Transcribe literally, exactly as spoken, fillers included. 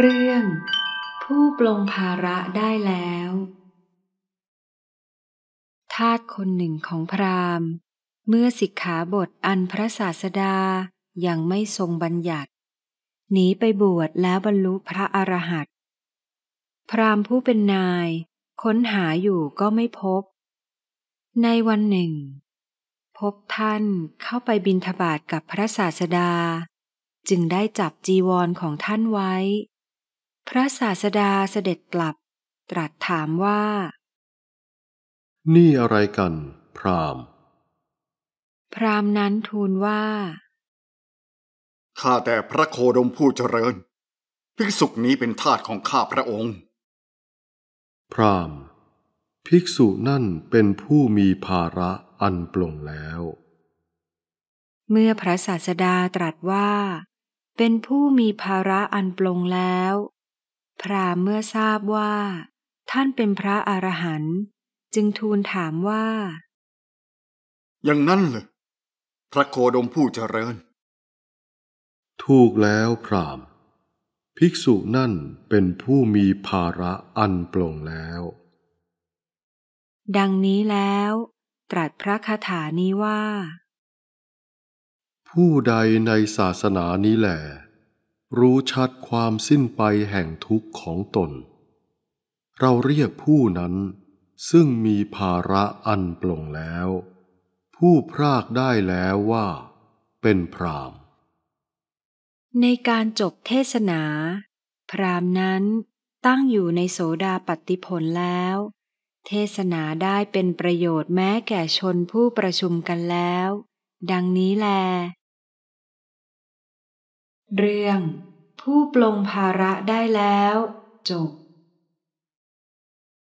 เรื่องผู้ปลงภาระได้แล้วทาสคนหนึ่งของพราหมณ์เมื่อสิกขาบทอันพระศาสดายังไม่ทรงบัญญัติหนีไปบวชแล้วบรรลุพระอรหันต์พราหมณ์ผู้เป็นนายค้นหาอยู่ก็ไม่พบในวันหนึ่งพบท่านเข้าไปบิณฑบาตกับพระศาสดาจึงได้จับจีวรของท่านไว้พระศาสดาเสด็จกลับตรัสถามว่านี่อะไรกันพราหมณ์พราหมณ์นั้นทูลว่าข้าแต่พระโคดมผู้เจริญภิกษุนี้เป็นทาสของข้าพระองค์พราหมณ์ภิกษุนั่นเป็นผู้มีภาระอันปลงแล้วเมื่อพระศาสดาตรัสว่าเป็นผู้มีภาระอันปลงแล้วพราหมณ์เมื่อทราบว่าท่านเป็นพระอรหันต์จึงทูลถามว่าอย่างนั้นเหรอพระโคดมผู้เจริญถูกแล้วพราหมณ์ภิกษุนั่นเป็นผู้มีภาระอันปลงแล้วดังนี้แล้วตรัสพระคาถานี้ว่าผู้ใดในศาสนานี้แหละรู้ชัดความสิ้นไปแห่งทุกข์ของตนเราเรียกผู้นั้นซึ่งมีภาระอันปลงแล้วผู้พรากได้แล้วว่าเป็นพราหมณ์ในการจบเทศนาพราหมณ์นั้นตั้งอยู่ในโสดาปัตติผลแล้วเทศนาได้เป็นประโยชน์แม้แก่ชนผู้ประชุมกันแล้วดังนี้แลเรื่องผู้ปลงภาระได้แล้วจบ